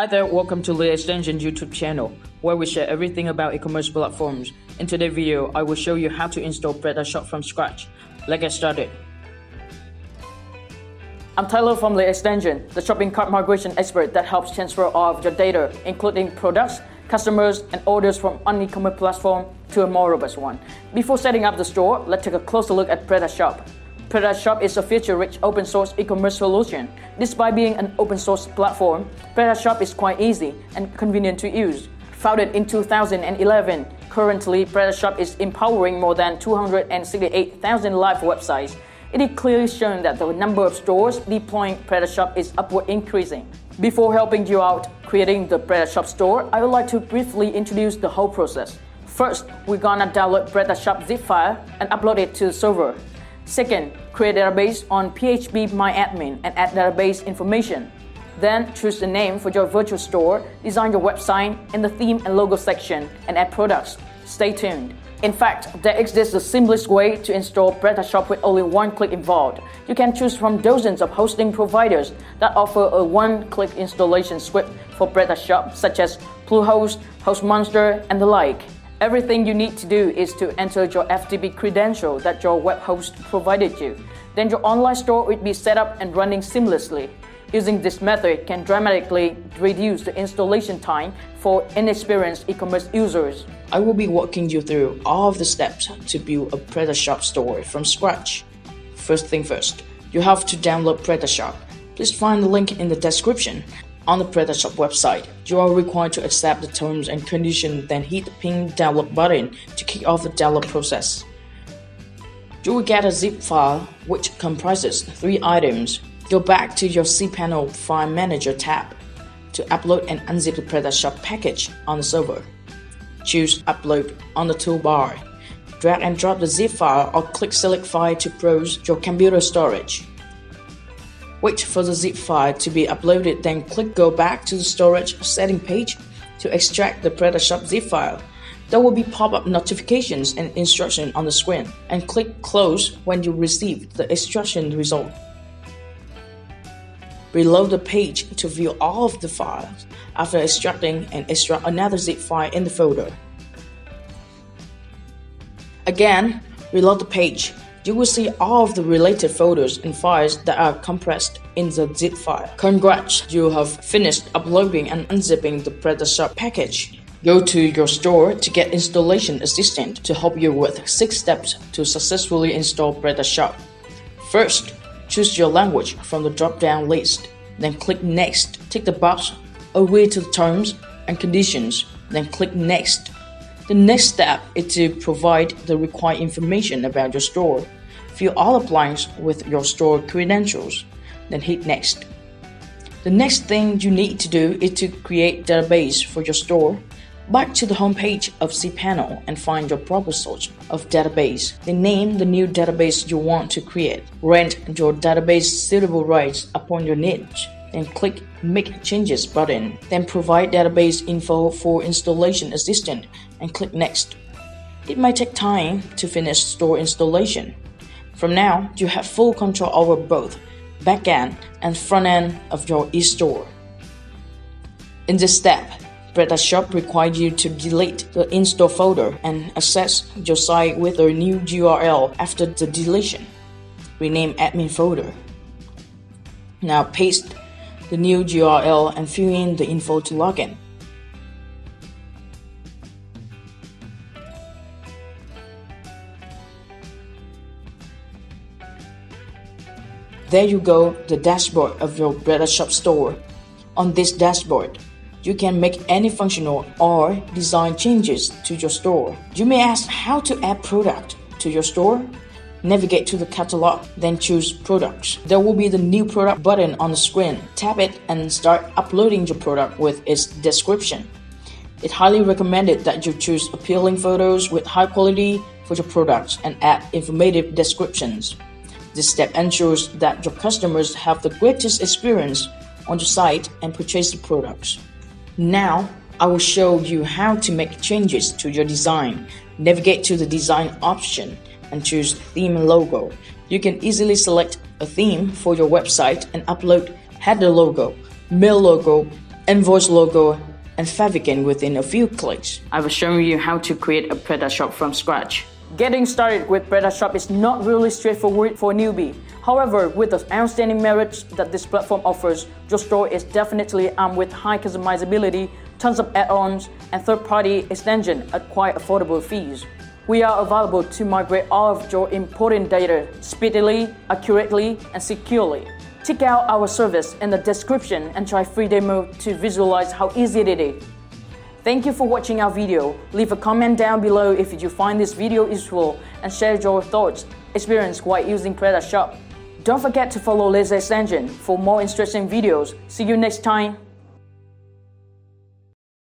Hi there, welcome to LitExtension YouTube channel, where we share everything about e-commerce platforms. In today's video, I will show you how to install PrestaShop from scratch. Let's get started. I'm Tyler from LitExtension, the shopping cart migration expert that helps transfer all of your data, including products, customers, and orders from one e-commerce platform to a more robust one. Before setting up the store, let's take a closer look at PrestaShop. PrestaShop is a feature-rich open-source e-commerce solution. Despite being an open-source platform, PrestaShop is quite easy and convenient to use. Founded in 2011, currently PrestaShop is empowering more than 268,000 live websites. It is clearly shown that the number of stores deploying PrestaShop is upward increasing. Before helping you out creating the PrestaShop store, I would like to briefly introduce the whole process. First, we're gonna download PrestaShop zip file and upload it to the server. Second, create a database on phpMyAdmin and add database information. Then choose the name for your virtual store, design your website in the theme and logo section, and add products. Stay tuned. In fact, there exists the simplest way to install PrestaShop with only one click involved. You can choose from dozens of hosting providers that offer a one-click installation script for PrestaShop, such as Bluehost, HostMonster, and the like. Everything you need to do is to enter your FTP credential that your web host provided you. Then your online store will be set up and running seamlessly. Using this method can dramatically reduce the installation time for inexperienced e-commerce users. I will be walking you through all of the steps to build a PrestaShop store from scratch. First thing first, you have to download PrestaShop. Please find the link in the description. On the PrestaShop website, you are required to accept the terms and conditions, then hit the pink download button to kick off the download process. You will get a zip file which comprises 3 items. Go back to your cPanel File Manager tab to upload and unzip the PrestaShop package on the server. Choose Upload on the toolbar. Drag and drop the zip file or click Select File to browse your computer storage. Wait for the zip file to be uploaded, then click Go back to the storage setting page to extract the PrestaShop zip file. There will be pop-up notifications and instructions on the screen, and click Close when you receive the extraction result. Reload the page to view all of the files after extracting and extract another zip file in the folder. Again, reload the page. You will see all of the related folders and files that are compressed in the zip file. Congrats, you have finished uploading and unzipping the PrestaShop package. Go to your store to get installation assistant to help you with 6 steps to successfully install PrestaShop. First, choose your language from the drop-down list, then click Next. Tick the box Agree to the terms and conditions, then click Next. The next step is to provide the required information about your store. Fill all the blanks with your store credentials, then hit Next. The next thing you need to do is to create database for your store. Back to the homepage of cPanel and find your proper source of database. Then name the new database you want to create. Rank your database suitable rights upon your niche. Then click Make Changes button. Then provide database info for installation assistant and click Next. It might take time to finish store installation. From now, you have full control over both backend and front end of your e-store. In this step, PrestaShop requires you to delete the in-store folder and access your site with a new URL after the deletion. Rename admin folder. Now paste the new URL and fill in the info to log in. There you go, the dashboard of your PrestaShop store. On this dashboard, you can make any functional or design changes to your store. You may ask how to add product to your store. Navigate to the catalog, then choose Products. There will be the New Product button on the screen. Tap it and start uploading your product with its description. It's highly recommended that you choose appealing photos with high quality for your products and add informative descriptions. This step ensures that your customers have the greatest experience on your site and purchase the products. Now, I will show you how to make changes to your design. Navigate to the Design option and choose Theme and Logo. You can easily select a theme for your website and upload header logo, mail logo, invoice logo, and fabricate within a few clicks. I was showing you how to create a PrestaShop from scratch. Getting started with PrestaShop is not really straightforward for a newbie. However, with the outstanding merits that this platform offers, your store is definitely armed with high customizability, tons of add-ons, and third-party extension at quite affordable fees. We are available to migrate all of your important data speedily, accurately, and securely. Check out our service in the description and try free demo to visualize how easy it is. Thank you for watching our video. Leave a comment down below if you find this video useful and share your thoughts, experience while using PrestaShop. Don't forget to follow LitExtension for more interesting videos. See you next time.